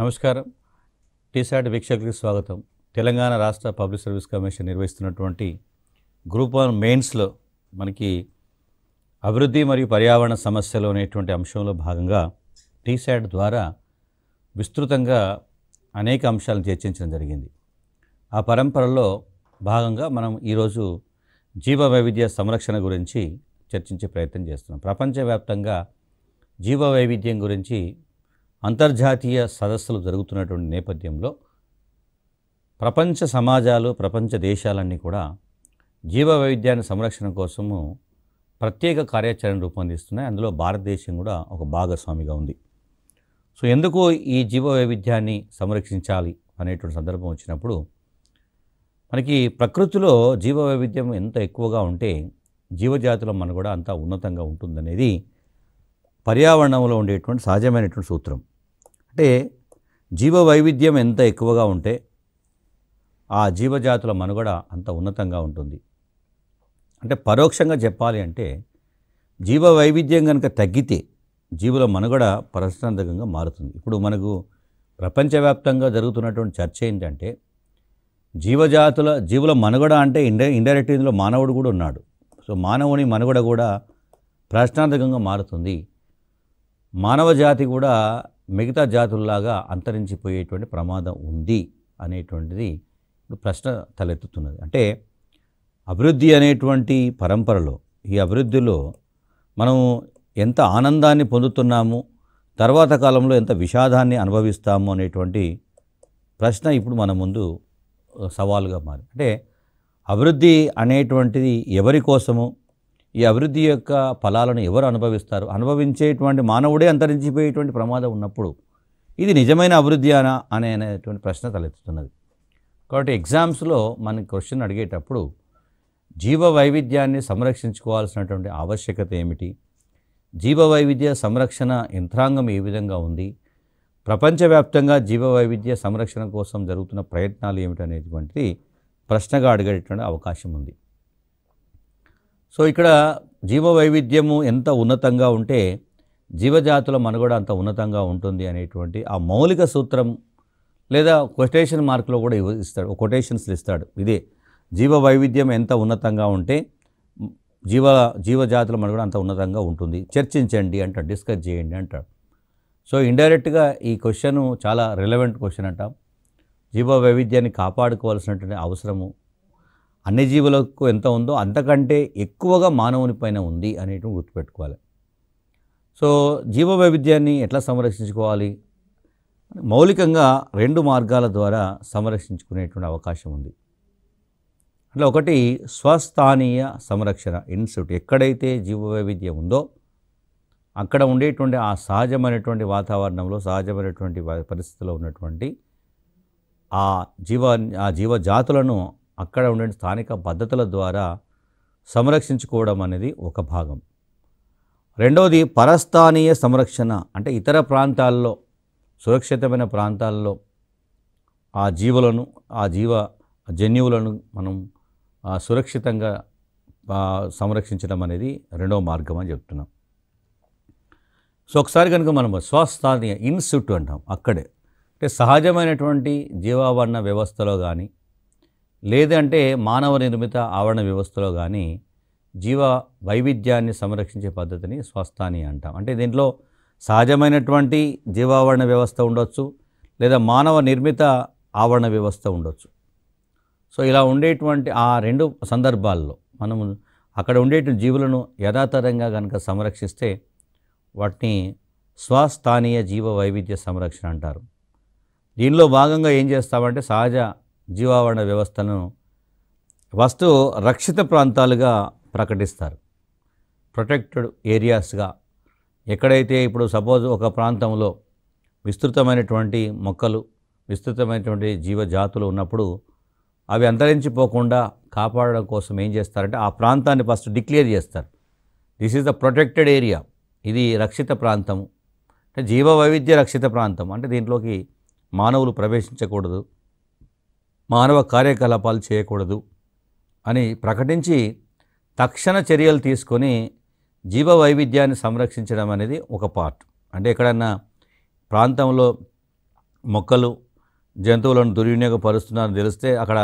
నమస్కారం, టీసాట్ వీక్షకులకు స్వాగతం. తెలంగాణ రాష్ట్ర పబ్లిక్ సర్వీస్ కమిషన్ నిర్వహిస్తున్నటువంటి గ్రూప్ 1 మెయిన్స్లో మనకి అభివృద్ధి మరియు పర్యావరణ సమస్యలు అనేటువంటి అంశంలో భాగంగా టీసాట్ ద్వారా విస్తృతంగా అనేక అంశాలను చర్చించడం జరిగింది. ఆ పరంపరలో భాగంగా మనం ఈరోజు జీవ వైవిధ్య సంరక్షణ గురించి చర్చించే ప్రయత్నం చేస్తున్నాం. ప్రపంచవ్యాప్తంగా జీవ వైవిధ్యం గురించి అంతర్జాతీయ సదస్సులు జరుగుతున్నటువంటి నేపథ్యంలో ప్రపంచ సమాజాలు, ప్రపంచ దేశాలన్నీ కూడా జీవ వైవిధ్యాన్ని సంరక్షణ కోసము ప్రత్యేక కార్యాచరణ రూపొందిస్తున్నాయి. అందులో భారతదేశం కూడా ఒక భాగస్వామిగా ఉంది. సో ఎందుకు ఈ జీవ వైవిధ్యాన్ని సంరక్షించాలి అనేటువంటి సందర్భం వచ్చినప్పుడు, మనకి ప్రకృతిలో జీవ వైవిధ్యం ఎంత ఎక్కువగా ఉంటే జీవజాతుల మన కూడా అంత ఉన్నతంగా ఉంటుందనేది పర్యావరణంలో ఉండేటువంటి సహజమైనటువంటి సూత్రం. అంటే జీవ వైవిధ్యం ఎంత ఎక్కువగా ఉంటే ఆ జీవజాతుల మనుగడ అంత ఉన్నతంగా ఉంటుంది. అంటే పరోక్షంగా చెప్పాలి అంటే జీవ వైవిధ్యం కనుక తగ్గితే జీవుల మనుగడ ప్రశ్నార్థకంగా మారుతుంది. ఇప్పుడు మనకు ప్రపంచవ్యాప్తంగా జరుగుతున్నటువంటి చర్చ ఏంటంటే, జీవుల మనుగడ అంటే ఇండైరెక్ట్ ఇందులో మానవుడు కూడా ఉన్నాడు. సో మానవుని మనుగడ కూడా ప్రశ్నార్థకంగా మారుతుంది. మానవ జాతి కూడా మిగతా జాతుల్లాగా అంతరించిపోయేటువంటి ప్రమాదం ఉంది అనేటువంటిది ప్రశ్న తలెత్తుతున్నది. అంటే అభివృద్ధి అనేటువంటి పరంపరలో, ఈ అభివృద్ధిలో మనం ఎంత ఆనందాన్ని పొందుతున్నాము, తర్వాత కాలంలో ఎంత విషాదాన్ని అనుభవిస్తాము అనేటువంటి ప్రశ్న ఇప్పుడు మన ముందు సవాలుగా మారింది. అంటే అభివృద్ధి అనేటువంటిది ఎవరి కోసము, ఈ అభివృద్ధి యొక్క ఫలాలను ఎవరు అనుభవిస్తారు, అనుభవించేటువంటి మానవుడే అంతరించిపోయేటువంటి ప్రమాదం ఉన్నప్పుడు ఇది నిజమైన అభివృద్ధి అనేటువంటి ప్రశ్న తలెత్తుతున్నది. కాబట్టి ఎగ్జామ్స్లో మన క్వశ్చన్ అడిగేటప్పుడు జీవ వైవిధ్యాన్ని సంరక్షించుకోవాల్సినటువంటి ఆవశ్యకత ఏమిటి, జీవ వైవిధ్య సంరక్షణ యంత్రాంగం ఏ విధంగా ఉంది, ప్రపంచవ్యాప్తంగా జీవ వైవిధ్య సంరక్షణ కోసం జరుగుతున్న ప్రయత్నాలు ఏమిటనేటువంటిది ప్రశ్నగా అడిగేటువంటి అవకాశం ఉంది. సో ఇక్కడ జీవ వైవిధ్యము ఎంత ఉన్నతంగా ఉంటే జీవజాతుల మనుగడ అంత ఉన్నతంగా ఉంటుంది అనేటువంటి ఆ మౌలిక సూత్రం లేదా కొటేషన్ మార్కులో కూడా ఇస్తాడు, కొటేషన్స్లు ఇస్తాడు. ఇదే జీవ వైవిధ్యం ఎంత ఉన్నతంగా ఉంటే జీవజాతుల మనుగడ అంత ఉన్నతంగా ఉంటుంది, చర్చించండి అంటాడు, డిస్కస్ చేయండి అంటాడు. సో ఇండైరెక్ట్గా ఈ క్వశ్చను చాలా రిలవెంట్ క్వశ్చన్ అంటాం. జీవ వైవిధ్యాన్ని కాపాడుకోవాల్సినటువంటి అవసరము అన్ని జీవులకు ఎంత ఉందో అంతకంటే ఎక్కువగా మానవుని పైన ఉంది అనేటువంటి గుర్తుపెట్టుకోవాలి. సో జీవ వైవిధ్యాన్ని ఎట్లా సంరక్షించుకోవాలి, మౌలికంగా 2 మార్గాల ద్వారా సంరక్షించుకునేటువంటి అవకాశం ఉంది. అట్లా ఒకటి స్వస్థానీయ సంరక్షణ ఇన్స్టిట్యూట్. ఎక్కడైతే జీవ వైవిధ్యం ఉందో అక్కడ ఉండేటువంటి ఆ సహజమైనటువంటి వాతావరణంలో, సహజమైనటువంటి పరిస్థితిలో ఉన్నటువంటి ఆ జీవజాతులను అక్కడ ఉండే స్థానిక పద్ధతుల ద్వారా సంరక్షించుకోవడం అనేది ఒక భాగం. రెండవది పరస్థానీయ సంరక్షణ. అంటే ఇతర ప్రాంతాల్లో, సురక్షితమైన ప్రాంతాల్లో ఆ జీవ జన్యువులను మనం సురక్షితంగా సంరక్షించడం అనేది రెండవ మార్గం అని చెప్తున్నాం. సో ఒకసారి కనుక మనం స్వస్థానీయ ఇన్స్టిట్యూట్ అంటాం, అక్కడే అంటే సహజమైనటువంటి జీవావరణ వ్యవస్థలో కానీ, లేదంటే మానవ నిర్మిత ఆవరణ వ్యవస్థలో కానీ జీవ వైవిధ్యాన్ని సంరక్షించే పద్ధతిని స్వస్థానీయ అంటాం. అంటే దీంట్లో సహజమైనటువంటి జీవావరణ వ్యవస్థ ఉండొచ్చు, లేదా మానవ నిర్మిత ఆవరణ వ్యవస్థ ఉండొచ్చు. సో ఇలా ఉండేటువంటి ఆ 2 సందర్భాల్లో మనము అక్కడ ఉండేటువంటి జీవులను యథాతథంగా కనుక సంరక్షిస్తే వాటిని స్వస్థానీయ జీవ వైవిధ్య సంరక్షణ అంటారు. దీనిలో భాగంగా ఏం చేస్తామంటే సహజ జీవావరణ వ్యవస్థను వస్తు రక్షిత ప్రాంతాలుగా ప్రకటిస్తారు, ప్రొటెక్టెడ్ ఏరియాస్గా. ఎక్కడైతే ఇప్పుడు సపోజ్ ఒక ప్రాంతంలో విస్తృతమైనటువంటి మొక్కలు, విస్తృతమైనటువంటి జీవజాతులు ఉన్నప్పుడు అవి అంతరించిపోకుండా కాపాడడం కోసం ఏం చేస్తారంటే ఆ ప్రాంతాన్ని ఫస్ట్ డిక్లేర్ చేస్తారు. This is the protected area, ఇది రక్షిత ప్రాంతం, అంటే జీవ వైవిధ్య రక్షిత ప్రాంతం. అంటే దీంట్లోకి మానవులు ప్రవేశించకూడదు, మానవ కార్యకలాపాలు చేయకూడదు అని ప్రకటించి తక్షణ చర్యలు తీసుకొని జీవ వైవిధ్యాన్ని సంరక్షించడం అనేది ఒక పార్ట్. అంటే ఎక్కడన్నా ప్రాంతంలో మొక్కలు జంతువులను దుర్వినియోగపరుస్తున్నారని తెలిస్తే అక్కడ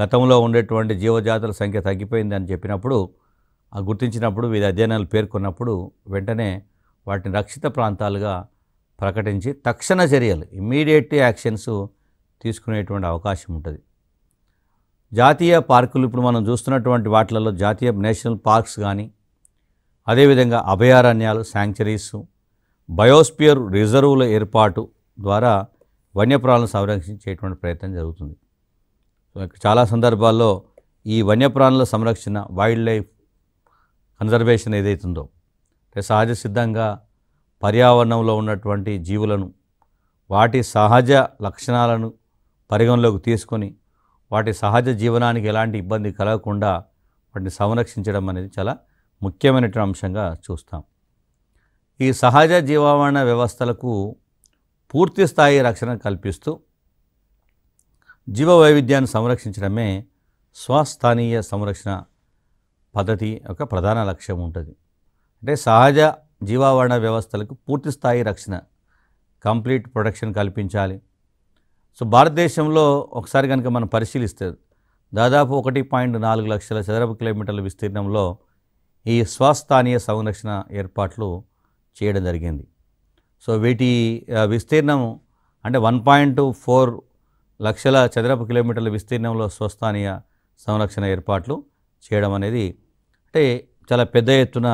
గతంలో ఉండేటువంటి జీవజాతుల సంఖ్య తగ్గిపోయిందని చెప్పినప్పుడు గుర్తించినప్పుడు వీరి అధ్యయనాలు పేర్కొన్నప్పుడు వెంటనే వాటిని రక్షిత ప్రాంతాలుగా ప్రకటించి తక్షణ చర్యలు ఇమ్మీడియట్ యాక్షన్స్ తీసుకునేటువంటి అవకాశం ఉంటుంది. జాతీయ పార్కులు ఇప్పుడు మనం చూస్తున్నటువంటి వాటిలలో జాతీయ నేషనల్ పార్క్స్ కానీ అదేవిధంగా అభయారణ్యాలు శాంక్చరీస్ బయోస్పియర్ రిజర్వుల ఏర్పాటు ద్వారా వన్యప్రాణులను సంరక్షించేటువంటి ప్రయత్నం జరుగుతుంది. చాలా సందర్భాల్లో ఈ వన్యప్రాణుల సంరక్షణ వైల్డ్ లైఫ్ కన్జర్వేషన్ ఏదైతుందో సహజ సిద్ధంగా పర్యావరణంలో ఉన్నటువంటి జీవులను వాటి సహజ లక్షణాలను పరిగణలోకి తీసుకొని వాటి సహజ జీవనానికి ఎలాంటి ఇబ్బంది కలగకుండా వాటిని సంరక్షించడం అనేది చాలా ముఖ్యమైనటువంటి అంశంగా చూస్తాం. ఈ సహజ జీవావరణ వ్యవస్థలకు పూర్తి స్థాయి రక్షణ కల్పిస్తూ జీవ వైవిధ్యాన్ని సంరక్షించడమే స్వస్థానీయ సంరక్షణ పద్ధతి యొక్క ప్రధాన లక్ష్యం ఉంటుంది. అంటే సహజ జీవావరణ వ్యవస్థలకు పూర్తి స్థాయి రక్షణ కంప్లీట్ ప్రొటెక్షన్ కల్పించాలి. సో భారతదేశంలో ఒకసారి కనుక మనం పరిశీలిస్తే దాదాపు 1.4 లక్షల చదరపు కిలోమీటర్ల విస్తీర్ణంలో ఈ స్వస్థానీయ సంరక్షణ ఏర్పాట్లు చేయడం జరిగింది. సో వీటి విస్తీర్ణం అంటే 1.4 లక్షల చదరపు కిలోమీటర్ల విస్తీర్ణంలో స్వస్థానీయ సంరక్షణ ఏర్పాట్లు చేయడం అనేది అంటే చాలా పెద్ద ఎత్తున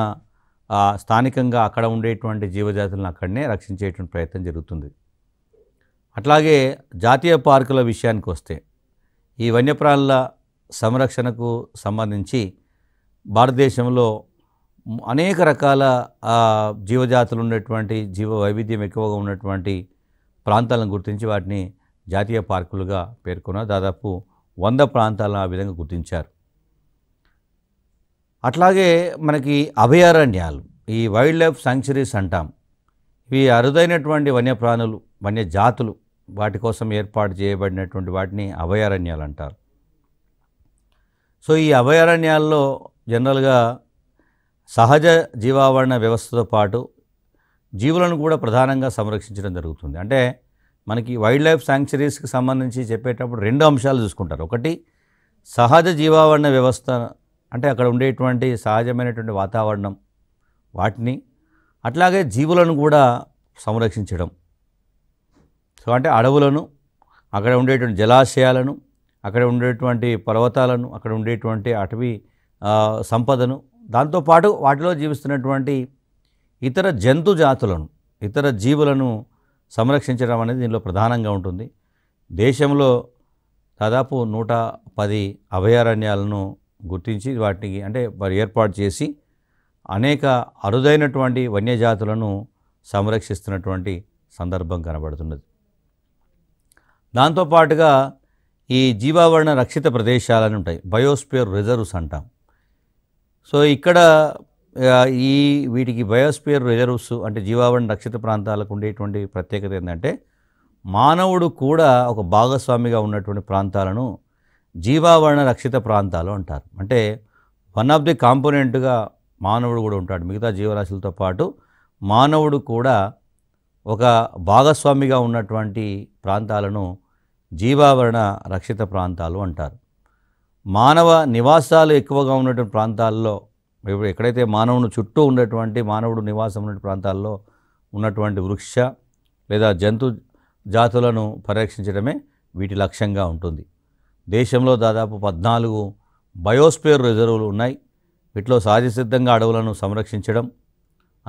స్థానికంగా అక్కడ ఉండేటువంటి జీవజాతులను అక్కడనే రక్షించేటువంటి ప్రయత్నం జరుగుతుంది. అట్లాగే జాతీయ పార్కుల విషయానికి వస్తే ఈ వన్యప్రాణుల సంరక్షణకు సంబంధించి భారతదేశంలో అనేక రకాల జీవజాతులు ఉన్నటువంటి జీవ వైవిధ్యం ఎక్కువగా ఉన్నటువంటి ప్రాంతాలను గుర్తించి వాటిని జాతీయ పార్కులుగా పేర్కొన్న దాదాపు 100 ప్రాంతాలను ఆ విధంగా గుర్తించారు. అట్లాగే మనకి అభయారణ్యాలు ఈ వైల్డ్ లైఫ్ శాంక్చురీస్ అంటాం. ఇవి అరుదైనటువంటి వన్యప్రాణులు వన్యజాతులు వాటి కోసం ఏర్పాటు చేయబడినటువంటి వాటిని అభయారణ్యాలు అంటారు. సో ఈ అభయారణ్యాల్లో జనరల్గా సహజ జీవావరణ వ్యవస్థతో పాటు జీవులను కూడా ప్రధానంగా సంరక్షించడం జరుగుతుంది. అంటే మనకి వైల్డ్ లైఫ్ శాంక్చురీస్కి సంబంధించి చెప్పేటప్పుడు 2 అంశాలు చూసుకుంటారు. ఒకటి సహజ జీవావరణ వ్యవస్థ అంటే అక్కడ ఉండేటువంటి సహజమైనటువంటి వాతావరణం వాటిని అట్లాగే జీవులను కూడా సంరక్షించడం. సో అంటే అడవులను అక్కడ ఉండేటువంటి జలాశయాలను అక్కడ ఉండేటువంటి పర్వతాలను అక్కడ ఉండేటువంటి అటవీ సంపదను దాంతోపాటు వాటిలో జీవిస్తున్నటువంటి ఇతర జంతు జాతులను ఇతర జీవులను సంరక్షించడం అనేది దీనిలో ప్రధానంగా ఉంటుంది. దేశంలో దాదాపు 110 అభయారణ్యాలను గుర్తించి వాటికి అంటే వారు ఏర్పాటు చేసి అనేక అరుదైనటువంటి వన్యజాతులను సంరక్షిస్తున్నటువంటి సందర్భం కనబడుతున్నది. దాంతోపాటుగా ఈ జీవావరణ రక్షిత ప్రదేశాలని ఉంటాయి, బయోస్పియర్ రిజర్వ్స్ అంటాం. సో ఇక్కడ ఈ వీటికి బయోస్పియర్ రిజర్వ్స్ అంటే జీవావరణ రక్షిత ప్రాంతాలకు ఉండేటువంటి ప్రత్యేకత ఏంటంటే మానవుడు కూడా ఒక భాగస్వామిగా ఉన్నటువంటి ప్రాంతాలను జీవావరణ రక్షిత ప్రాంతాలు అంటారు. అంటే వన్ ఆఫ్ ది కాంపోనెంట్గా మానవుడు కూడా ఉంటాడు. మిగతా జీవరాశులతో పాటు మానవుడు కూడా ఒక భాగస్వామిగా ఉన్నటువంటి ప్రాంతాలను జీవావరణ రక్షిత ప్రాంతాలు అంటారు. మానవ నివాసాలు ఎక్కువగా ఉన్నటువంటి ప్రాంతాల్లో ఎక్కడైతే మానవుని చుట్టూ ఉన్నటువంటి మానవుడు నివాసం ఉన్న ప్రాంతాల్లో ఉన్నటువంటి వృక్ష లేదా జంతు జాతులను పరిరక్షించడమే వీటి లక్ష్యంగా ఉంటుంది. దేశంలో దాదాపు 14 బయోస్పియర్ రిజర్వులు ఉన్నాయి. వీటిలో సహజసిద్ధంగా అడవులను సంరక్షించడం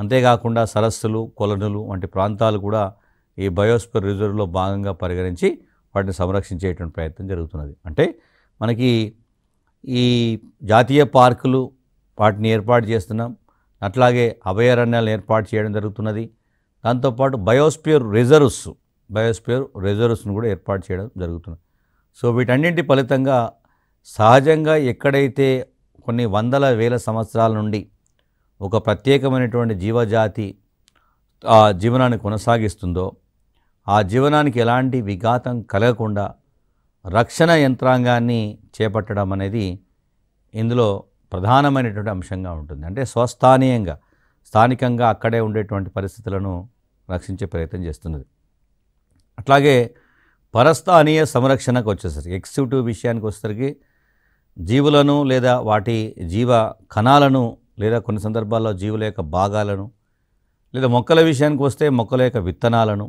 అంతేకాకుండా సరస్సులు కొలనులు వంటి ప్రాంతాలు కూడా ఈ బయోస్పియర్ రిజర్వ్లో భాగంగా పరిగణించి వాటిని సంరక్షించేటువంటి ప్రయత్నం జరుగుతున్నది. అంటే మనకి ఈ జాతీయ పార్కులు వాటిని ఏర్పాటు చేస్తున్నాం, అట్లాగే అభయారణ్యాలను ఏర్పాటు చేయడం జరుగుతున్నది, దాంతోపాటు బయోస్పియర్ రిజర్వ్స్ను కూడా ఏర్పాటు చేయడం జరుగుతున్నది. సో వీటన్నింటి ఫలితంగా సహజంగా ఎక్కడైతే కొన్ని వందల వేల సంవత్సరాల నుండి ఒక ప్రత్యేకమైనటువంటి జీవజాతి ఆ జీవనాన్ని కొనసాగిస్తుందో ఆ జీవనానికి ఎలాంటి విఘాతం కలగకుండా రక్షణ యంత్రాంగాన్ని చేపట్టడం అనేది ఇందులో ప్రధానమైనటువంటి అంశంగా ఉంటుంది. అంటే స్వస్థానీయంగా స్థానికంగా అక్కడే ఉండేటువంటి పరిస్థితులను రక్షించే ప్రయత్నం చేస్తున్నది. అట్లాగే పరస్థానీయ సంరక్షణకు వచ్చేసరికి ఎక్సిక్యూటివ్ విషయానికి వచ్చేసరికి జీవులను లేదా వాటి జీవ కణాలను లేదా కొన్ని సందర్భాల్లో జీవుల యొక్క భాగాలను లేదా మొక్కల విషయానికి వస్తే మొక్కల యొక్క విత్తనాలను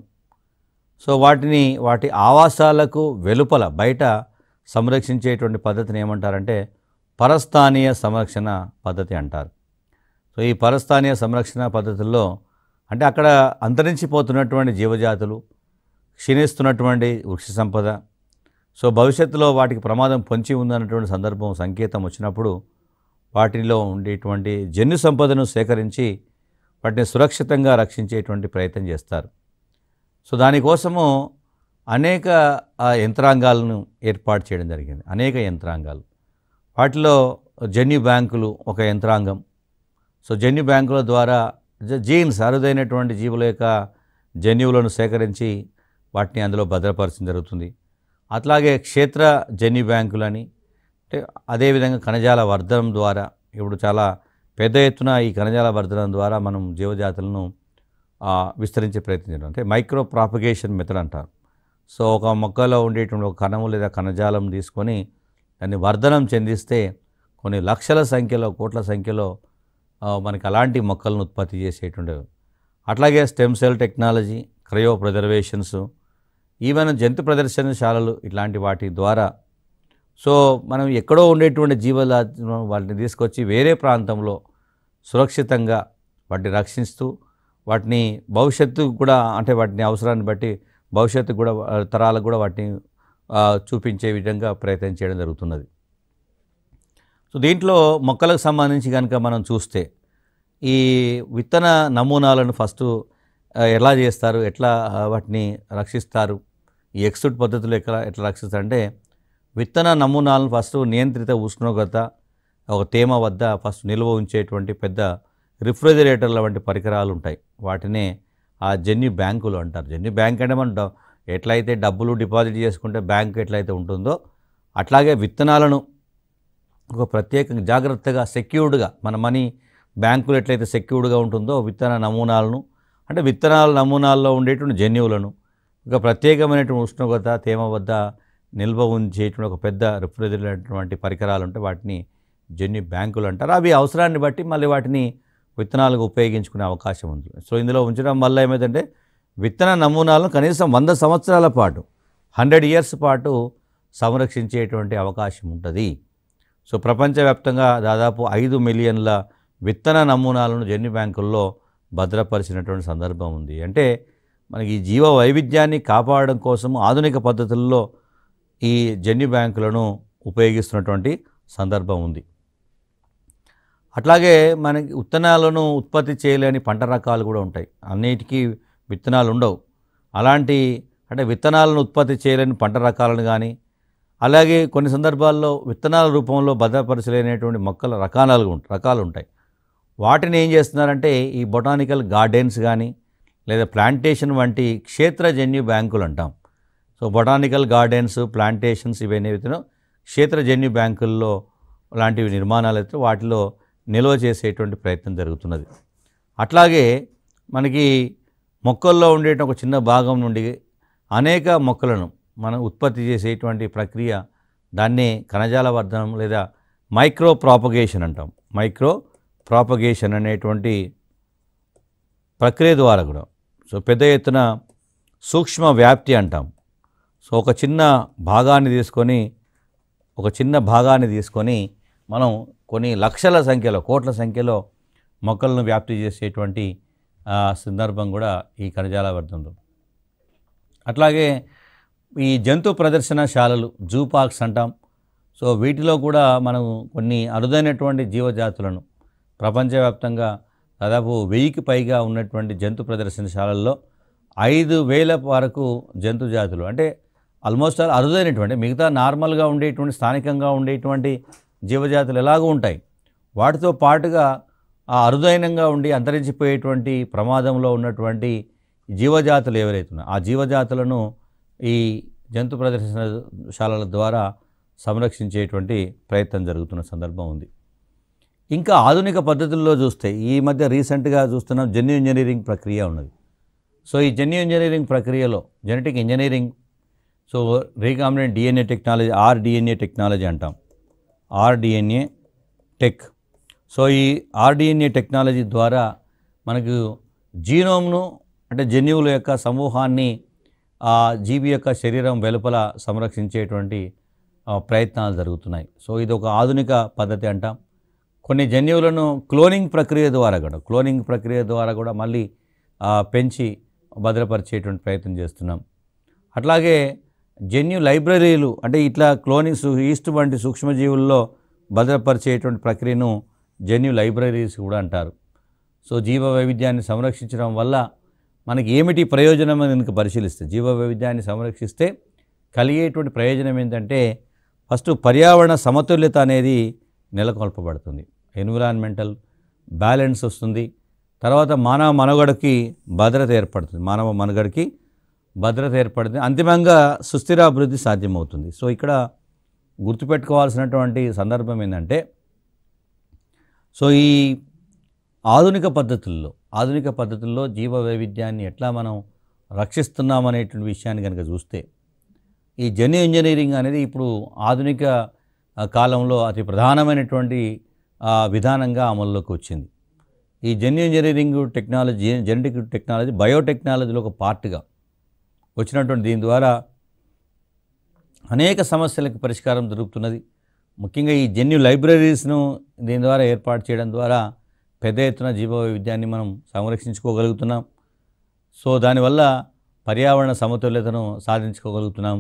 సో వాటిని వాటి ఆవాసాలకు వెలుపల బయట సంరక్షించేటువంటి పద్ధతిని ఏమంటారంటే పరస్థానీయ సంరక్షణ పద్ధతి అంటారు. సో ఈ పరస్థానీయ సంరక్షణ పద్ధతుల్లో అంటే అక్కడ అంతరించిపోతున్నటువంటి జీవజాతులు, క్షీణిస్తున్నటువంటి వృక్ష సంపద, సో భవిష్యత్తులో వాటికి ప్రమాదం పొంచి ఉందన్నటువంటి సందర్భం సంకేతం వచ్చినప్పుడు వాటిలో ఉండేటువంటి జన్యు సంపదను సేకరించి వాటిని సురక్షితంగా రక్షించేటువంటి ప్రయత్నం చేస్తారు. సో దానికోసము అనేక యంత్రాంగాలను ఏర్పాటు చేయడం జరిగింది. అనేక యంత్రాంగాలు, వాటిలో జన్యు బ్యాంకులు ఒక యంత్రాంగం. సో జన్యు బ్యాంకుల ద్వారా జీన్స్ అరుదైనటువంటి జీవుల యొక్క జన్యువులను సేకరించి వాటిని అందులో భద్రపరచడం జరుగుతుంది. అట్లాగే క్షేత్ర జన్యు బ్యాంకులని, అంటే అదేవిధంగా కణజాల వర్ధనం ద్వారా ఇప్పుడు చాలా పెద్ద ఎత్తున ఈ కణజాల వర్ధనం ద్వారా మనం జీవజాతులను విస్తరించే ప్రయత్నించడం, అంటే మైక్రో ప్రాపగేషన్ మెథడ్ అంటారు. సో ఒక మొక్కలో ఉండేటువంటి ఒక కణము లేదా కణజాలం తీసుకొని దాన్ని వర్ధనం చెందిస్తే కొన్ని లక్షల సంఖ్యలో, కోట్ల సంఖ్యలో మనకి అలాంటి మొక్కలను ఉత్పత్తి చేసేటువంటి. అట్లాగే stem cell technology, cryopreservations, even జంతు ప్రదర్శనశాలలు, ఇట్లాంటి వాటి ద్వారా సో మనం ఎక్కడో ఉండేటువంటి జీవజాతులను వాటిని తీసుకొచ్చి వేరే ప్రాంతంలో సురక్షితంగా వాటిని రక్షిస్తూ వాటిని భవిష్యత్తుకు కూడా, అంటే వాటిని అవసరాన్ని బట్టి భవిష్యత్తు కూడా తరాలకు కూడా వాటిని చూపించే విధంగా ప్రయత్నం చేయడం జరుగుతున్నది. సో దీంట్లో మొక్కలకు సంబంధించి కనుక మనం చూస్తే ఈ విత్తన నమూనాలను ఫస్ట్ ఎలా చేస్తారు, ఎట్లా వాటిని రక్షిస్తారు, ఈ ఎక్స్ట్రూట్ పద్ధతులు ఎట్లా రక్షిస్తారంటే విత్తన నమూనాలను ఫస్ట్ నియంత్రిత ఉష్ణోగ్రత, ఒక తేమ వద్ద ఫస్ట్ నిల్వ ఉంచేటువంటి పెద్ద రిఫ్రిజిరేటర్ల వంటి పరికరాలు ఉంటాయి. వాటినే ఆ జన్యు బ్యాంకులు అంటారు. జన్యు బ్యాంక్ అంటే మనం ఎట్లయితే డబ్బులు డిపాజిట్ చేసుకుంటే బ్యాంక్ ఎట్లయితే ఉంటుందో అట్లాగే విత్తనాలను ఒక ప్రత్యేక జాగ్రత్తగా సెక్యూర్డ్గా, మన మనీ బ్యాంకులు ఎట్లయితే సెక్యూర్డ్గా ఉంటుందో విత్తన నమూనాలను, అంటే విత్తనాల నమూనాల్లో ఉండేటువంటి జన్యువులను ఒక ప్రత్యేకమైనటువంటి ఉష్ణోగ్రత, తేమ వద్ద నిల్వ ఉంచేటువంటి ఒక పెద్ద రిఫ్రిజిరేటర్టువంటి పరికరాలు ఉంటాయి. వాటిని జన్యు బ్యాంకులు అంటారు. అవి అవసరాన్ని బట్టి మళ్ళీ వాటిని విత్తనాలకు ఉపయోగించుకునే అవకాశం ఉంది. సో ఇందులో ఉంచడం వల్ల ఏమైందంటే విత్తన నమూనాలను కనీసం 100 సంవత్సరాల పాటు, 100 years పాటు సంరక్షించేటువంటి అవకాశం ఉంటుంది. సో ప్రపంచవ్యాప్తంగా దాదాపు 5 మిలియన్ల విత్తన నమూనాలను జన్యు బ్యాంకుల్లో భద్రపరిచినటువంటి సందర్భం ఉంది. అంటే మనకి జీవ వైవిధ్యాన్ని కాపాడడం కోసం ఆధునిక పద్ధతుల్లో ఈ జన్యు బ్యాంకులను ఉపయోగిస్తున్నటువంటి సందర్భం ఉంది. అట్లాగే మనకి విత్తనాలను ఉత్పత్తి చేయలేని పంట రకాలు కూడా ఉంటాయి. అన్నిటికీ విత్తనాలు ఉండవు. అలాంటి అంటే విత్తనాలను ఉత్పత్తి చేయలేని పంట రకాలను కానీ, అలాగే కొన్ని సందర్భాల్లో విత్తనాల రూపంలో భద్రపరచలేనటువంటి మొక్కల రకాలు ఉంటాయి. వాటిని ఏం చేస్తున్నారంటే ఈ బొటానికల్ గార్డెన్స్ కానీ లేదా ప్లాంటేషన్ వంటి క్షేత్ర జన్యు బ్యాంకులు అంటాం. సో బొటానికల్ గార్డెన్స్, ప్లాంటేషన్స్ ఇవన్నీ విత్తనో క్షేత్ర జన్యు బ్యాంకుల్లో లాంటివి నిర్మాణాలు అయితే వాటిలో నిల్వ చేసేటువంటి ప్రయత్నం జరుగుతున్నది. అట్లాగే మనకి మొక్కల్లో ఉండే ఒక చిన్న భాగం నుండి అనేక మొక్కలను మనం ఉత్పత్తి చేసేటువంటి ప్రక్రియ, దాన్నే కణజాల వర్ధనం లేదా మైక్రో ప్రాపగేషన్ అంటాం. మైక్రో ప్రాపగేషన్ అనేటువంటి ప్రక్రియ ద్వారా కూడా సో పెద్ద ఎత్తున సూక్ష్మ వ్యాప్తి అంటాం. సో ఒక చిన్న భాగాన్ని తీసుకొని మనం కొన్ని లక్షల సంఖ్యలో, కోట్ల సంఖ్యలో మొక్కలను వ్యాప్తి చేసేటువంటి సందర్భం కూడా ఈ కణజాల వర్ధనం. అట్లాగే ఈ జంతు ప్రదర్శనశాలలు, జూ పార్క్స్ అంటాం. సో వీటిలో కూడా మనం కొన్ని అరుదైనటువంటి జీవజాతులను ప్రపంచవ్యాప్తంగా దాదాపు 1000కి పైగా ఉన్నటువంటి జంతు ప్రదర్శనశాలల్లో 5000 వరకు జంతు జాతులు, అంటే ఆల్మోస్ట్ ఆల్ అరుదైనటువంటి, మిగతా నార్మల్గా ఉండేటువంటి స్థానికంగా ఉండేటువంటి జీవజాతులు ఎలాగూ ఉంటాయి, వాటితో పాటుగా ఆ అరుదైనంగా ఉండి అంతరించిపోయేటువంటి ప్రమాదంలో ఉన్నటువంటి జీవజాతులు ఎవరైతున్నాయో ఆ జీవజాతులను ఈ జంతు ప్రదర్శనశాలల ద్వారా సంరక్షించేటువంటి ప్రయత్నం జరుగుతున్న సందర్భం ఉంది. ఇంకా ఆధునిక పద్ధతుల్లో చూస్తే ఈ మధ్య రీసెంట్గా చూస్తున్నాం జన్యు ఇంజనీరింగ్ ప్రక్రియ ఉన్నది. సో ఈ జన్యు ఇంజనీరింగ్ ప్రక్రియలో genetic engineering, so recombinant DNA technology RDNA technology అంటాం, RDNA టెక్. సో ఈ RDNA టెక్నాలజీ ద్వారా మనకు జీనోమ్ను అంటే జన్యువుల యొక్క సమూహాన్ని ఆ జీవి యొక్క శరీరం వెలుపల సంరక్షించేటువంటి ప్రయత్నాలు జరుగుతున్నాయి. సో ఇది ఒక ఆధునిక పద్ధతి అంటాం. కొన్ని జన్యువులను క్లోనింగ్ ప్రక్రియ ద్వారా కూడా మళ్ళీ పెంచి భద్రపరిచేటువంటి ప్రయత్నం చేస్తున్నాం. అట్లాగే జన్యు లైబ్రరీలు అంటే ఇట్లా క్లోనింగ్ ఈస్ట్ వంటి సూక్ష్మజీవుల్లో భద్రపరిచేటువంటి ప్రక్రియను జన్యు లైబ్రరీస్ కూడా అంటారు. సో జీవ వైవిధ్యాన్ని సంరక్షించడం వల్ల మనకి ఏమిటి ప్రయోజనం అని కనుక పరిశీలిస్తే, జీవ వైవిధ్యాన్ని సంరక్షిస్తే కలిగేటువంటి ప్రయోజనం ఏంటంటే ఫస్ట్ పర్యావరణ సమతుల్యత అనేది నెలకొల్పబడుతుంది, ఎన్విరాన్మెంటల్ బ్యాలెన్స్ వస్తుంది. తర్వాత మానవ మనుగడకి భద్రత ఏర్పడుతుంది. అంతిమంగా సుస్థిర అభివృద్ధి సాధ్యమవుతుంది. సో ఇక్కడ గుర్తుపెట్టుకోవాల్సినటువంటి సందర్భం ఏంటంటే, సో ఈ ఆధునిక పద్ధతుల్లో జీవ వైవిధ్యాన్ని ఎట్లా మనం రక్షిస్తున్నామనేటువంటి విషయాన్ని కనుక చూస్తే, ఈ జన్యు ఇంజనీరింగ్ అనేది ఇప్పుడు ఆధునిక కాలంలో అతి ప్రధానమైనటువంటి విధానంగా అమల్లోకి వచ్చింది. ఈ జన్యు ఇంజనీరింగ్ టెక్నాలజీ, జెనెటిక్ టెక్నాలజీ బయోటెక్నాలజీలో ఒక పార్ట్గా వచ్చినటువంటి దీని ద్వారా అనేక సమస్యలకు పరిష్కారం దొరుకుతున్నది. ముఖ్యంగా ఈ జన్యు లైబ్రరీస్ను దీని ద్వారా ఏర్పాటు చేయడం ద్వారా పెద్ద ఎత్తున జీవ వైవిధ్యాన్ని మనం సంరక్షించుకోగలుగుతున్నాం. సో దానివల్ల పర్యావరణ సమతుల్యతను సాధించుకోగలుగుతున్నాం.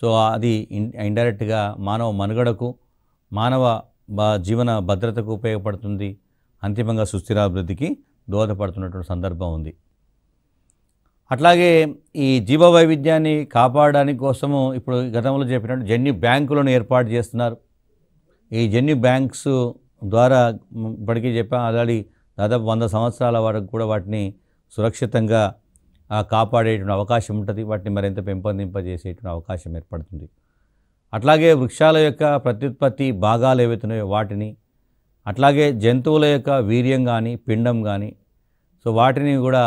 సో అది ఇండైరెక్ట్గా మానవ మనుగడకు, మానవ జీవన భద్రతకు ఉపయోగపడుతుంది, అంతిమంగా సుస్థిరాభివృద్ధికి దోహదపడుతున్నటువంటి సందర్భం ఉంది. అట్లాగే ఈ జీవ వైవిధ్యాన్ని కాపాడడానికి కోసము ఇప్పుడు గతంలో చెప్పినట్టు జన్యు బ్యాంకులను ఏర్పాటు చేస్తున్నారు. ఈ జన్యు బ్యాంక్స్ ద్వారా ఇప్పటికీ చెప్పాను, అలాగే దాదాపు 100 సంవత్సరాల వరకు కూడా వాటిని సురక్షితంగా కాపాడేటువంటి అవకాశం ఉంటుంది. వాటిని మరింత పెంపొందింపజేసేటువంటి అవకాశం ఏర్పడుతుంది. అట్లాగే వృక్షాల యొక్క ప్రత్యుత్పత్తి భాగాలు ఏవైతున్నాయో వాటిని, అట్లాగే జంతువుల యొక్క వీర్యం కానీ పిండం కానీ, సో వాటిని కూడా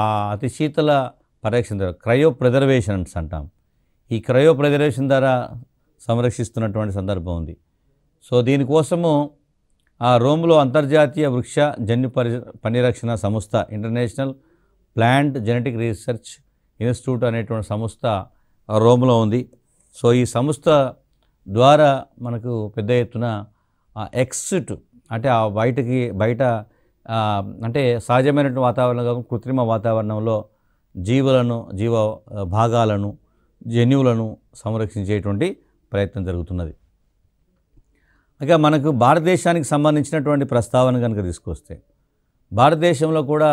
ఆ అతి శీతల పరిరక్షణ ద్వారా, క్రయో ప్రిజర్వేషన్స్ అంటాం, ఈ క్రయో ప్రిజర్వేషన్ ద్వారా సంరక్షిస్తున్నటువంటి సందర్భం ఉంది. సో దీనికోసము ఆ రోమ్లో అంతర్జాతీయ వృక్ష జన్యు పరిరక్షణ సంస్థ, international plant genetic research institute అనేటువంటి సంస్థ రోమ్లో ఉంది. సో ఈ సంస్థ ద్వారా మనకు పెద్ద ఎత్తున ఎక్సిట్ అంటే ఆ బయట అంటే సహజమైనటువంటి వాతావరణం, కృత్రిమ వాతావరణంలో జీవ భాగాలను, జన్యువులను సంరక్షించేటువంటి ప్రయత్నం జరుగుతున్నది. ఇక మనకు భారతదేశానికి సంబంధించినటువంటి ప్రస్తావన కనుక తీసుకొస్తే, భారతదేశంలో కూడా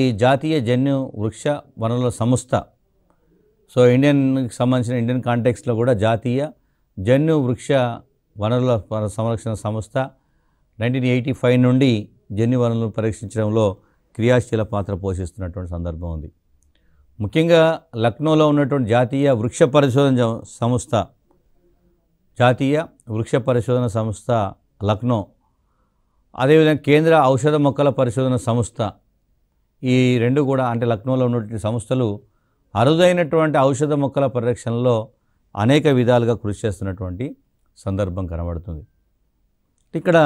ఈ జాతీయ జన్యు వృక్ష వనరుల సంస్థ, సో ఇండియన్కి సంబంధించిన ఇండియన్ కాంటెక్స్లో కూడా జాతీయ జన్యు వృక్ష వనరుల సంరక్షణ సంస్థ 1985 నుండి జన్యు వనరులను పరీక్షించడంలో క్రియాశీల పాత్ర పోషిస్తున్నటువంటి సందర్భం ఉంది. ముఖ్యంగా లక్నోలో ఉన్నటువంటి జాతీయ వృక్ష పరిశోధన సంస్థ లక్నో, అదేవిధంగా కేంద్ర ఔషధ మొక్కల పరిశోధన సంస్థ, ఈ రెండు కూడా అంటే లక్నోలో ఉన్నటువంటి సంస్థలు అరుదైనటువంటి ఔషధ మొక్కల పరిరక్షణలో అనేక విధాలుగా కృషి చేస్తున్నటువంటి సందర్భం కనబడుతుంది. ఇక్కడ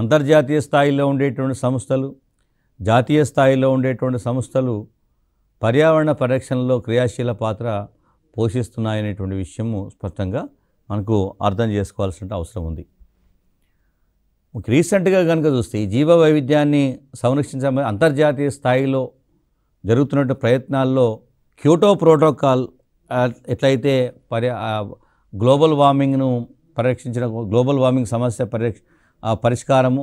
అంతర్జాతీయ స్థాయిలో ఉండేటువంటి సంస్థలు, జాతీయ స్థాయిలో ఉండేటువంటి సంస్థలు పర్యావరణ పరిరక్షణలో క్రియాశీల పాత్ర పోషిస్తున్నాయనేటువంటి విషయము స్పష్టంగా మనకు అర్థం చేసుకోవాల్సిన అవసరం ఉంది. రీసెంట్గా కనుక చూస్తే ఈ జీవ వైవిధ్యాన్ని సంరక్షించడం అంతర్జాతీయ స్థాయిలో జరుగుతున్న ప్రయత్నాల్లో క్యూటో ప్రోటోకాల్ ఎట్లయితే గ్లోబల్ వార్మింగ్ సమస్య పరిష్కారము,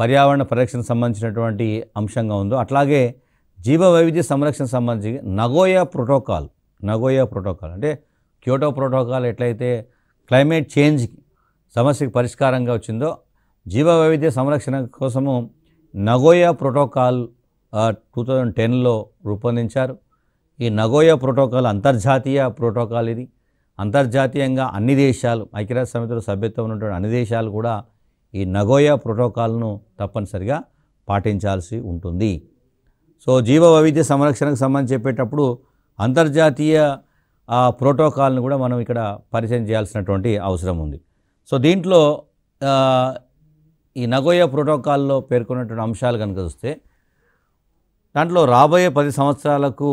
పర్యావరణ పరిరక్షణ సంబంధించినటువంటి అంశంగా ఉందో, అట్లాగే జీవ వైవిధ్య సంరక్షణ సంబంధించి నగోయా ప్రోటోకాల్ అంటే క్యూటో ప్రోటోకాల్ ఎట్లయితే క్లైమేట్ చేంజ్ సమస్యకు పరిష్కారంగా వచ్చిందో, జీవ వైవిధ్య సంరక్షణ కోసము నగోయా ప్రోటోకాల్ 2010లో రూపొందించారు. ఈ నగోయా ప్రోటోకాల్ అంతర్జాతీయ ప్రోటోకాల్. ఇది అంతర్జాతీయంగా అన్ని దేశాలు, ఐక్యరాజ్య సమితిలో సభ్యత్వం ఉన్నటువంటి అన్ని దేశాలు కూడా ఈ నగోయా ప్రోటోకాల్ను తప్పనిసరిగా పాటించాల్సి ఉంటుంది. సో జీవ వైవిధ్య సంరక్షణకు సంబంధించి చెప్పేటప్పుడు అంతర్జాతీయ ఆ ప్రోటోకాల్ని కూడా మనం ఇక్కడ పరిచయం చేయాల్సినటువంటి అవసరం ఉంది. సో దీంట్లో ఈ నగోయా ప్రోటోకాల్లో పేర్కొన్నటువంటి అంశాలు కనుక చూస్తే దాంట్లో రాబోయే 10 సంవత్సరాలకు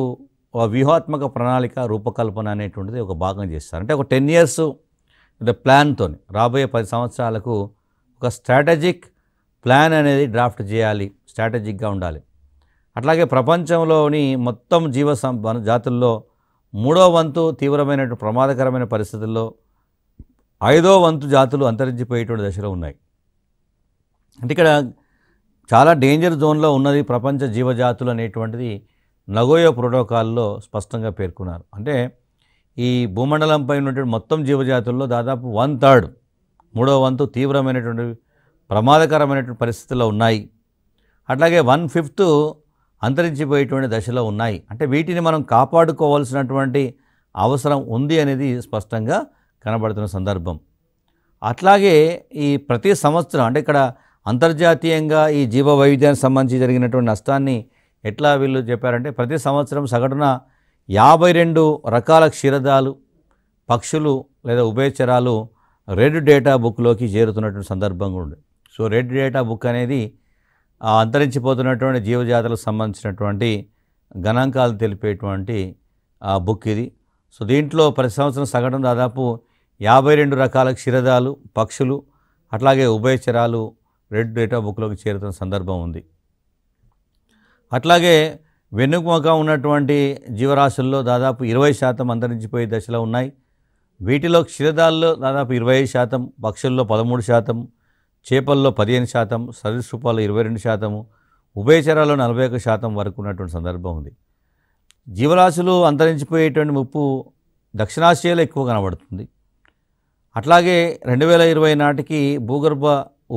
వ్యూహాత్మక ప్రణాళిక రూపకల్పన అనేటువంటిది ఒక భాగం చేస్తారు. అంటే ఒక 10 years ప్లాన్తో రాబోయే 10 సంవత్సరాలకు ఒక స్ట్రాటజిక్ ప్లాన్ అనేది డ్రాఫ్ట్ చేయాలి, స్ట్రాటజిక్గా ఉండాలి. అట్లాగే ప్రపంచంలోని మొత్తం జాతుల్లో 3వ వంతు తీవ్రమైన ప్రమాదకరమైన పరిస్థితుల్లో 5వ వంతు జాతులు అంతరించిపోయేటువంటి దశలో ఉన్నాయి. అంటే ఇక్కడ చాలా డేంజర్ జోన్లో ఉన్నది ప్రపంచ జీవజాతులు అనేటువంటిది నగోయా ప్రోటోకాల్లో స్పష్టంగా పేర్కొన్నారు. అంటే ఈ భూమండలంపై ఉన్నటువంటి మొత్తం జీవజాతుల్లో దాదాపు 1/3 3వ వంతు తీవ్రమైనటువంటి ప్రమాదకరమైనటువంటి పరిస్థితుల్లో ఉన్నాయి. అట్లాగే 1/5 అంతరించిపోయేటువంటి దశలో ఉన్నాయి. అంటే వీటిని మనం కాపాడుకోవాల్సినటువంటి అవసరం ఉంది అనేది స్పష్టంగా కనబడుతున్న సందర్భం. అట్లాగే ఈ ప్రతి సంవత్సరం అంటే ఇక్కడ అంతర్జాతీయంగా ఈ జీవ వైవిధ్యానికి సంబంధించి జరిగినటువంటి నష్టాన్ని ఎట్లా వీళ్ళు చెప్పారంటే ప్రతి సంవత్సరం సగటున 52 రకాల క్షీరదాలు, పక్షులు లేదా ఉభయచరాలు రెడ్ డేటా బుక్లోకి చేరుతున్నటువంటి సందర్భం కూడా ఉంది. సో రెడ్ డేటా బుక్ అనేది అంతరించిపోతున్నటువంటి జీవజాతులకు సంబంధించినటువంటి గణాంకాలు తెలిపేటువంటి బుక్ ఇది. సో దీంట్లో ప్రతి సంవత్సరం సగటున దాదాపు 52 రకాల క్షీరదాలు, పక్షులు అట్లాగే ఉభయచరాలు రెడ్ డేటా బుక్లోకి చేరుతున్న సందర్భం ఉంది. అట్లాగే వెనుకమక ఉన్నటువంటి జీవరాశుల్లో దాదాపు 20% అంతరించిపోయే దశలో ఉన్నాయి. వీటిలో క్షీరదాల్లో దాదాపు 25%, పక్షుల్లో 13%, చేపల్లో 15%, సరీసృపాల్లో 22%, ఉభయచరాల్లో 41% వరకు ఉన్నటువంటి సందర్భం ఉంది. జీవరాశులు అంతరించిపోయేటువంటి ముప్పు దక్షిణాసియాలో ఎక్కువ కనబడుతుంది. అట్లాగే 2020 నాటికి భూగర్భ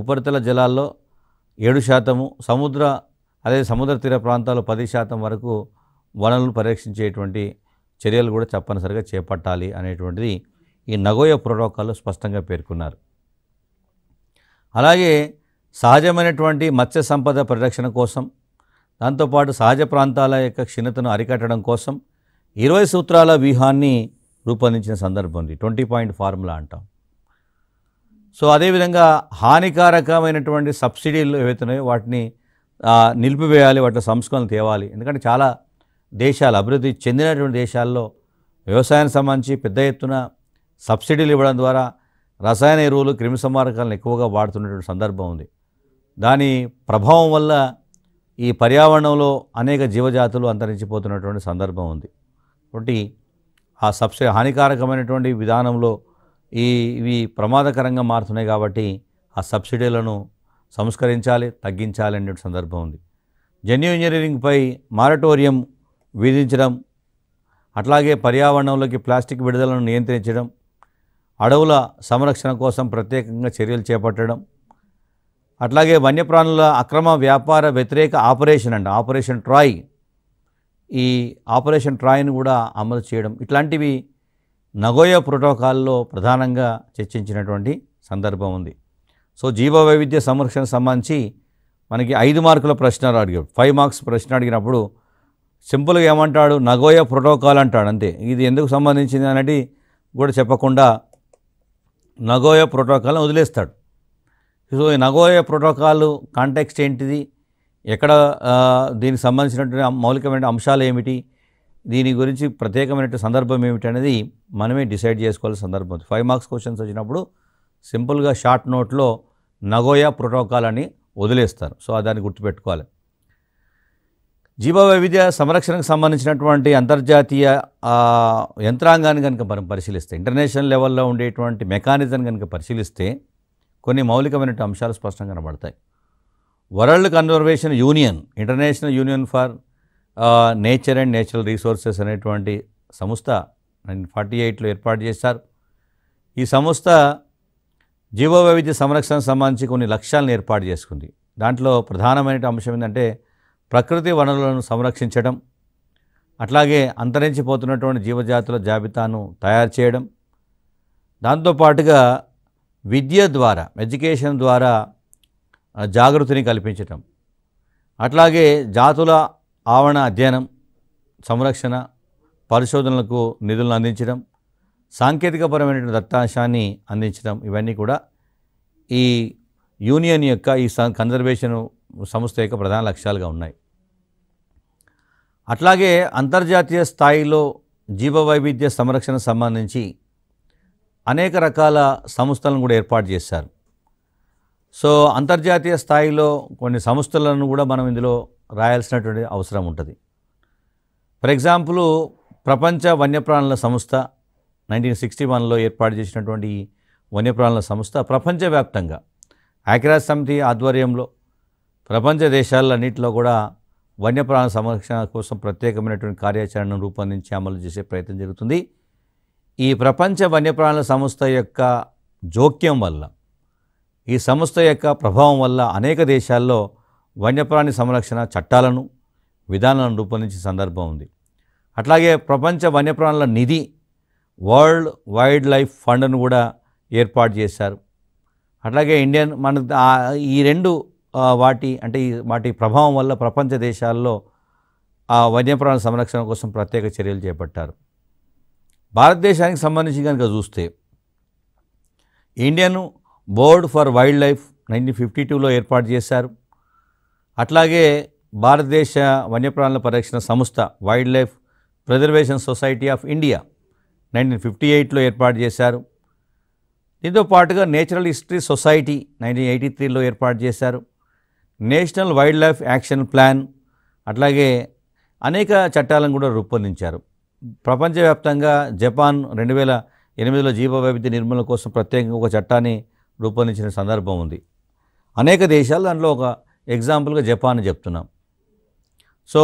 ఉపరితల జలాల్లో 7%, సముద్ర తీర ప్రాంతాల్లో 10% వరకు వనరులను పరిరక్షించేటువంటి చర్యలు కూడా తప్పనిసరిగా చేపట్టాలి అనేటువంటిది ఈ నగోయా ప్రోటోకాల్లో స్పష్టంగా పేర్కొన్నారు. అలాగే సహజమైనటువంటి మత్స్య సంపద పరిరక్షణ కోసం, దాంతోపాటు సహజ ప్రాంతాల యొక్క క్షీణతను అరికట్టడం కోసం 20 సూత్రాల వ్యూహాన్ని రూపొందించిన సందర్భం ఉంది. 20-point formula అంటాం. సో అదేవిధంగా హానికారకమైనటువంటి సబ్సిడీలు ఏవైతున్నాయో వాటిని నిలిపివేయాలి, వాటి సంస్కరణ తేవాలి. ఎందుకంటే చాలా దేశాలు, అభివృద్ధి చెందినటువంటి దేశాల్లో వ్యవసాయానికి సంబంధించి పెద్ద ఎత్తున సబ్సిడీలు ఇవ్వడం ద్వారా రసాయన ఎరువులు, క్రిమిసంహారకాలను ఎక్కువగా వాడుతున్నటువంటి సందర్భం ఉంది. దాని ప్రభావం వల్ల ఈ పర్యావరణంలో అనేక జీవజాతులు అంతరించిపోతున్నటువంటి సందర్భం ఉంది. కాబట్టి ఆ సబ్సిడీ హానికారకమైనటువంటి విధానంలో ఇవి ప్రమాదకరంగా మారుతున్నాయి. కాబట్టి ఆ సబ్సిడీలను సంస్కరించాలి, తగ్గించాలి అనే సందర్భం ఉంది. జన్యు ఇంజనీరింగ్పై మారటోరియం విధించడం, అట్లాగే పర్యావరణంలోకి ప్లాస్టిక్ విడుదలను నియంత్రించడం, అడవుల సంరక్షణ కోసం ప్రత్యేకంగా చర్యలు చేపట్టడం, అట్లాగే వన్యప్రాణుల అక్రమ వ్యాపార వ్యతిరేక ఆపరేషన్ అండి, ఆపరేషన్ ట్రాయ్, ఈ ఆపరేషన్ ట్రాయ్ను కూడా అమలు చేయడం, ఇట్లాంటివి నగోయా ప్రోటోకాల్లో ప్రధానంగా చర్చించినటువంటి సందర్భం ఉంది. సో జీవ వైవిధ్య సంరక్షణ సంబంధించి మనకి 5 మార్కుల ప్రశ్న అడిగాడు, 5 marks ప్రశ్న అడిగినప్పుడు సింపుల్గా ఏమంటాడు, నగోయా ప్రోటోకాల్ అంటాడు అంతే. ఇది ఎందుకు సంబంధించింది అనేది కూడా చెప్పకుండా నగోయా ప్రోటోకాల్ని వదిలేస్తాడు. సో ఈ నగోయా ప్రోటోకాల్ కాంటెక్స్ట్ ఏంటిది, ఎక్కడ దీనికి సంబంధించినటువంటి మౌలికమైన అంశాలు ఏమిటి, దీని గురించి ప్రత్యేకమైనటువంటి సందర్భం ఏమిటి అనేది మనమే డిసైడ్ చేసుకోవాల్సిన సందర్భం. 5 marks క్వశ్చన్స్ వచ్చినప్పుడు సింపుల్గా షార్ట్ నోట్లో నగోయా ప్రోటోకాల్ అని వదిలేస్తారు. సో దాన్ని గుర్తుపెట్టుకోవాలి. జీవ వైవిధ్య సంరక్షణకు సంబంధించినటువంటి అంతర్జాతీయ యంత్రాంగాన్ని కనుక మనం పరిశీలిస్తే, ఇంటర్నేషనల్ లెవెల్లో ఉండేటువంటి మెకానిజం కనుక పరిశీలిస్తే కొన్ని మౌలికమైన అంశాలు స్పష్టంగా కనబడతాయి. World conservation union, international union for nature and natural resources అనేటువంటి సంస్థ 1948లో ఏర్పాటు చేశారు. ఈ సంస్థ జీవ వైవిధ్య సంరక్షణకు సంబంధించి కొన్ని లక్ష్యాలను ఏర్పాటు చేసుకుంది. దాంట్లో ప్రధానమైన అంశం ఏంటంటే ప్రకృతి వనరులను సంరక్షించడం, అట్లాగే అంతరించిపోతున్నటువంటి జీవజాతుల జాబితాను తయారు చేయడం, దాంతోపాటుగా విద్య ద్వారా, ఎడ్యుకేషన్ ద్వారా జాగృతిని కల్పించటం, అట్లాగే జాతుల ఆవరణ అధ్యయనం, సంరక్షణ, పరిశోధనలకు నిధులను అందించడం, సాంకేతికపరమైన దత్తాంశాన్ని అందించడం, ఇవన్నీ కూడా ఈ యూనియన్ యొక్క ఈ కన్జర్వేషన్ సంస్థ యొక్క ప్రధాన లక్ష్యాలుగా ఉన్నాయి. అట్లాగే అంతర్జాతీయ స్థాయిలో జీవవైవిధ్య సంరక్షణ సంబంధించి అనేక రకాల సంస్థలను కూడా ఏర్పాటు చేశారు. సో అంతర్జాతీయ స్థాయిలో కొన్ని సంస్థలను కూడా మనం ఇందులో రాయాల్సినటువంటి అవసరం ఉంటుంది. ఫర్ ఎగ్జాంపుల్, ప్రపంచ వన్యప్రాణుల సంస్థ 1961లో ఏర్పాటు చేసినటువంటి వన్యప్రాణుల సంస్థ ప్రపంచవ్యాప్తంగా ఐక్యరాజ్య సమితి ఆధ్వర్యంలో ప్రపంచ దేశాలన్నింటిలో కూడా వన్యప్రాణ సంరక్షణ కోసం ప్రత్యేకమైనటువంటి కార్యాచరణను రూపొందించి అమలు చేసే ప్రయత్నం జరుగుతుంది. ఈ ప్రపంచ వన్యప్రాణుల సంస్థ యొక్క జోక్యం వల్ల, ఈ సంస్థ యొక్క ప్రభావం వల్ల అనేక దేశాల్లో వన్యప్రాణి సంరక్షణ చట్టాలను, విధానాలను రూపొందించిన సందర్భం ఉంది. అట్లాగే ప్రపంచ వన్యప్రాణుల నిధి, వరల్డ్ వైల్డ్ లైఫ్ ఫండ్ను కూడా ఏర్పాటు చేశారు. అట్లాగే ఇండియన్ మన ఈ రెండు వాటి ప్రభావం వల్ల ప్రపంచ దేశాల్లో ఆ వన్యప్రాణుల సంరక్షణ కోసం ప్రత్యేక చర్యలు చేపట్టారు. భారతదేశానికి సంబంధించి కనుక చూస్తే, Indian board for wild life 1952లో ఏర్పాటు చేశారు. అట్లాగే భారతదేశ వన్యప్రాణుల పరిరక్షణ సంస్థ wild life preservation society of India 1958లో ఏర్పాటు చేశారు. దీంతో పాటుగా నేచురల్ హిస్టరీ సొసైటీ 1983లో ఏర్పాటు చేశారు. National wild life action plan, అట్లాగే అనేక చట్టాలను కూడా రూపొందించారు. ప్రపంచవ్యాప్తంగా జపాన్ 2008లో జీవ వైవిధ్య నిర్మూలన కోసం ప్రత్యేకంగా ఒక చట్టాన్ని రూపొందించిన సందర్భం ఉంది. అనేక దేశాలు, దాంట్లో ఒక ఎగ్జాంపుల్గా జపాన్ చెప్తున్నాం. సో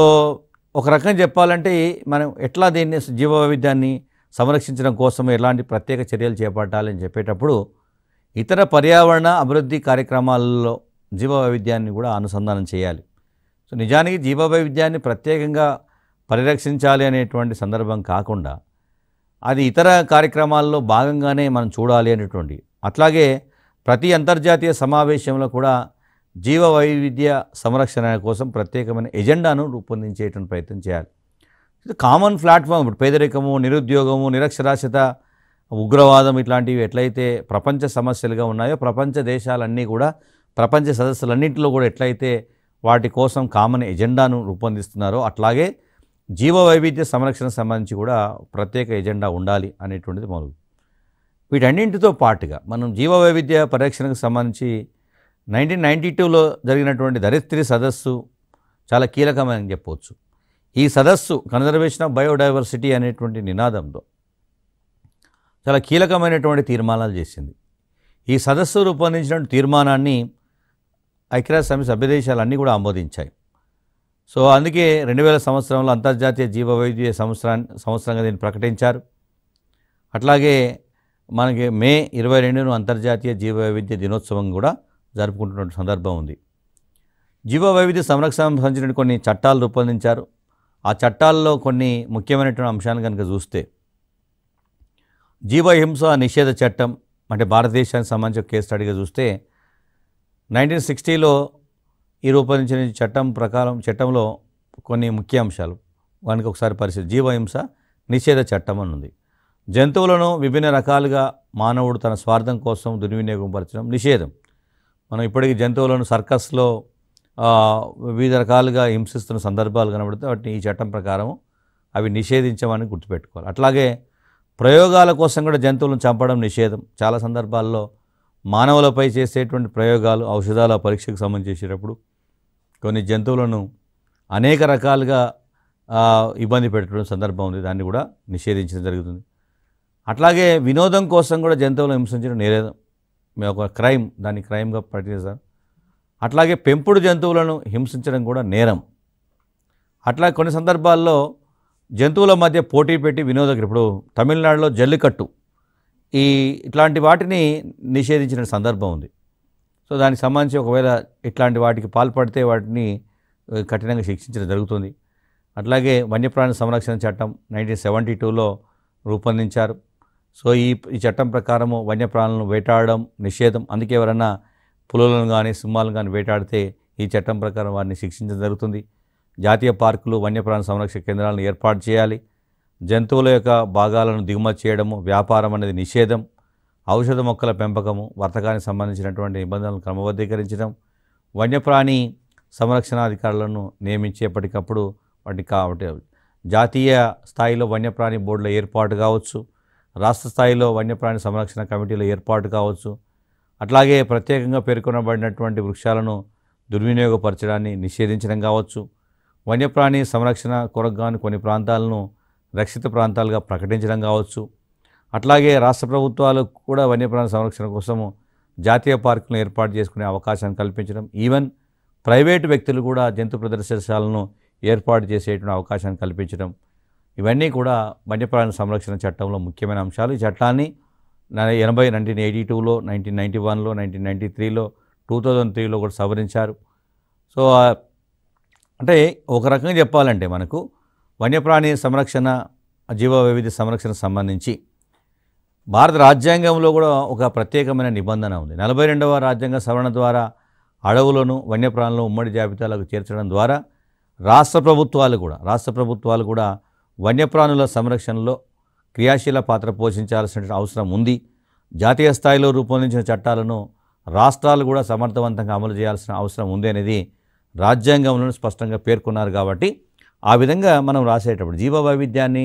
ఒక రకంగా చెప్పాలంటే మనం ఎట్లా దీన్ని జీవ వైవిధ్యాన్ని సంరక్షించడం కోసం ఎలాంటి ప్రత్యేక చర్యలు చేపట్టాలని చెప్పేటప్పుడు ఇతర పర్యావరణ అభివృద్ధి కార్యక్రమాల్లో జీవ వైవిధ్యాన్ని కూడా అనుసంధానం చేయాలి. సో నిజానికి జీవ వైవిధ్యాన్ని ప్రత్యేకంగా పరిరక్షించాలి అనేటువంటి సందర్భం కాకుండా అది ఇతర కార్యక్రమాల్లో భాగంగానే మనం చూడాలి అనేటువంటి. అట్లాగే ప్రతి అంతర్జాతీయ సమావేశంలో కూడా జీవ వైవిధ్య సంరక్షణ కోసం ప్రత్యేకమైన ఎజెండాను రూపొందించేటువంటి ప్రయత్నం చేయాలి. ఇది కామన్ ప్లాట్ఫామ్. ఇప్పుడు పేదరికము, నిరుద్యోగము, నిరక్షరాస్యత, ఉగ్రవాదం ఇట్లాంటివి ఎట్లయితే ప్రపంచ సమస్యలుగా ఉన్నాయో, ప్రపంచ దేశాలన్నీ కూడా ప్రపంచ సదస్సులన్నింటిలో కూడా ఎట్లయితే వాటి కోసం కామన్ ఎజెండాను రూపొందిస్తున్నారో, అట్లాగే జీవ వైవిధ్య సంరక్షణ సంబంధించి కూడా ప్రత్యేక ఎజెండా ఉండాలి అనేటువంటిది మొదలు. వీటన్నింటితో పాటుగా మనం జీవ వైవిధ్య పరిరక్షణకు సంబంధించి 1992లో జరిగినటువంటి ధరిత్రి సదస్సు చాలా కీలకమని చెప్పవచ్చు. ఈ సదస్సు కన్జర్వేషన్ ఆఫ్ బయోడైవర్సిటీ అనేటువంటి నినాదంతో చాలా కీలకమైనటువంటి తీర్మానాలు చేసింది. ఈ సదస్సు రూపొందించిన తీర్మానాన్ని ఐక్యరాజ్య సమితి సభ్యదేశాలన్నీ కూడా ఆమోదించాయి. సో అందుకే 2000 సంవత్సరంలో అంతర్జాతీయ జీవ వైవిధ్య సంవత్సరంగా దీన్ని ప్రకటించారు. అట్లాగే మనకి మే 22న అంతర్జాతీయ జీవ వైవిధ్య దినోత్సవం కూడా జరుపుకుంటున్న సందర్భం ఉంది. జీవ వైవిధ్య సంరక్షణ సంబంధించిన కొన్ని చట్టాలు రూపొందించారు. ఆ చట్టాల్లో కొన్ని ముఖ్యమైనటువంటి అంశాలు కనుక చూస్తే, జీవహింస నిషేధ చట్టం, అంటే భారతదేశానికి సంబంధించిన కేసు స్టడీగా చూస్తే 1960లో ఈ రూపొందించిన చట్టం ప్రకారం చట్టంలో కొన్ని ముఖ్య అంశాలు వానికి ఒకసారి పరిశీలి. జీవహింస నిషేధ చట్టం అని ఉంది. జంతువులను విభిన్న రకాలుగా మానవుడు తన స్వార్థం కోసం దుర్వినియోగపరచడం నిషేధం. మనం ఇప్పటికీ జంతువులను సర్కస్లో వివిధ రకాలుగా హింసిస్తున్న సందర్భాలు కనబడితే వాటిని ఈ చట్టం ప్రకారం అవి నిషేధించమని గుర్తుపెట్టుకోవాలి. అట్లాగే ప్రయోగాల కోసం కూడా జంతువులను చంపడం నిషేధం. చాలా సందర్భాల్లో మానవులపై చేసేటువంటి ప్రయోగాలు, ఔషధాల పరీక్షకు సంబంధించేటప్పుడు కొన్ని జంతువులను అనేక రకాలుగా ఇబ్బంది పెట్టడం సందర్భం ఉంది. దాన్ని కూడా నిషేధించడం జరుగుతుంది. అట్లాగే వినోదం కోసం కూడా జంతువులను హింసించడం నేరేదం, ఒక క్రైమ్, దాన్ని క్రైమ్గా ప్రకటిస్తారు. అట్లాగే పెంపుడు జంతువులను హింసించడం కూడా నేరం. అట్లా కొన్ని సందర్భాల్లో జంతువుల మధ్య పోటీ పెట్టి వినోదకులు, ఇప్పుడు తమిళనాడులో జల్లికట్టు, ఇట్లాంటి వాటిని నిషేధించిన సందర్భం ఉంది. సో దానికి సంబంధించి ఒకవేళ ఇట్లాంటి వాటికి పాల్పడితే వాటిని కఠినంగా శిక్షించడం జరుగుతుంది. అట్లాగే వన్యప్రాణి సంరక్షణ చట్టం 1972లో రూపొందించారు. సో ఈ చట్టం ప్రకారము వన్యప్రాణులను వేటాడడం నిషేధం. అందుకే ఎవరైనా పులులను కానీ సింహాలను కానీ వేటాడితే ఈ చట్టం ప్రకారం వారిని శిక్షించడం జరుగుతుంది. జాతీయ పార్కులు, వన్యప్రాణ సంరక్షణ కేంద్రాలను ఏర్పాటు చేయాలి. జంతువుల యొక్క భాగాలను దిగుమతి చేయడము, వ్యాపారం అనేది నిషేధం, ఔషధ మొక్కల పెంపకము, వర్తకానికి సంబంధించినటువంటి నిబంధనలను క్రమబద్ధీకరించడం, వన్యప్రాణి సంరక్షణాధికారులను నియమించి ఎప్పటికప్పుడు వాటిని కాబట్టి జాతీయ స్థాయిలో వన్యప్రాణి బోర్డుల ఏర్పాటు కావచ్చు, రాష్ట్ర స్థాయిలో వన్యప్రాణి సంరక్షణ కమిటీల ఏర్పాటు కావచ్చు. అట్లాగే ప్రత్యేకంగా పేర్కొనబడినటువంటి వృక్షాలను దుర్వినియోగపరచడాన్ని నిషేధించడం కావచ్చు, వన్యప్రాణి సంరక్షణ కొరగాను కొన్ని ప్రాంతాలను రక్షిత ప్రాంతాలుగా ప్రకటించడం కావచ్చు. అట్లాగే రాష్ట్ర ప్రభుత్వాలు కూడా వన్యప్రాణి సంరక్షణ కోసము జాతీయ పార్కులను ఏర్పాటు చేసుకునే అవకాశాన్ని కల్పించడం, ఈవెన్ ప్రైవేటు వ్యక్తులు కూడా జంతు ప్రదర్శనశాలను ఏర్పాటు చేసేటువంటి అవకాశాన్ని కల్పించడం, ఇవన్నీ కూడా వన్యప్రాణి సంరక్షణ చట్టంలో ముఖ్యమైన అంశాలు. ఈ చట్టాన్ని 1982లో, 1991లో, 1993లో, 2003లో కూడా సవరించారు. సో అంటే ఒక రకంగా చెప్పాలంటే మనకు వన్యప్రాణి సంరక్షణ, జీవ వైవిధ్య సంరక్షణ సంబంధించి భారత రాజ్యాంగంలో కూడా ఒక ప్రత్యేకమైన నిబంధన ఉంది. 42వ రాజ్యాంగ సవరణ ద్వారా అడవులను, వన్యప్రాణులను ఉమ్మడి జాబితాలకు చేర్చడం ద్వారా రాష్ట్ర ప్రభుత్వాలు కూడా వన్యప్రాణుల సంరక్షణలో క్రియాశీల పాత్ర పోషించాల్సిన అవసరం ఉంది. జాతీయ స్థాయిలో రూపొందించిన చట్టాలను రాష్ట్రాలు కూడా సమర్థవంతంగా అమలు చేయాల్సిన అవసరం ఉంది అనేది రాజ్యాంగంలో స్పష్టంగా పేర్కొన్నారు. కాబట్టి ఆ విధంగా మనం రాసేటప్పుడు జీవ వైవిధ్యాన్ని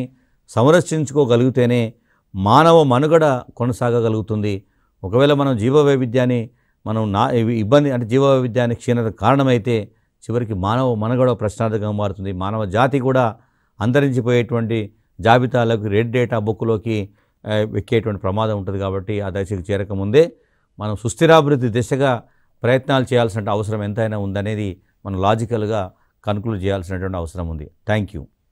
సంరక్షించుకోగలిగితేనే మానవ మనుగడ కొనసాగగలుగుతుంది. ఒకవేళ మనం జీవ వైవిధ్యాన్ని జీవ వైవిధ్యాన్ని క్షీణత కారణమైతే చివరికి మానవ మనుగడ ప్రశ్నార్థకంగా మారుతుంది. మానవ జాతి కూడా అంతరించిపోయేటువంటి జాబితాలకు, రెడ్ డేటా బుక్లోకి ఎక్కేటువంటి ప్రమాదం ఉంటుంది. కాబట్టి ఆ దశకు చేరకముందే మనం సుస్థిరాభివృద్ధి దిశగా ప్రయత్నాలు చేయాల్సిన అవసరం ఎంతైనా ఉందనేది మనం లాజికల్గా కన్క్లూడ్ చేయాల్సినటువంటి అవసరం ఉంది. Thank you.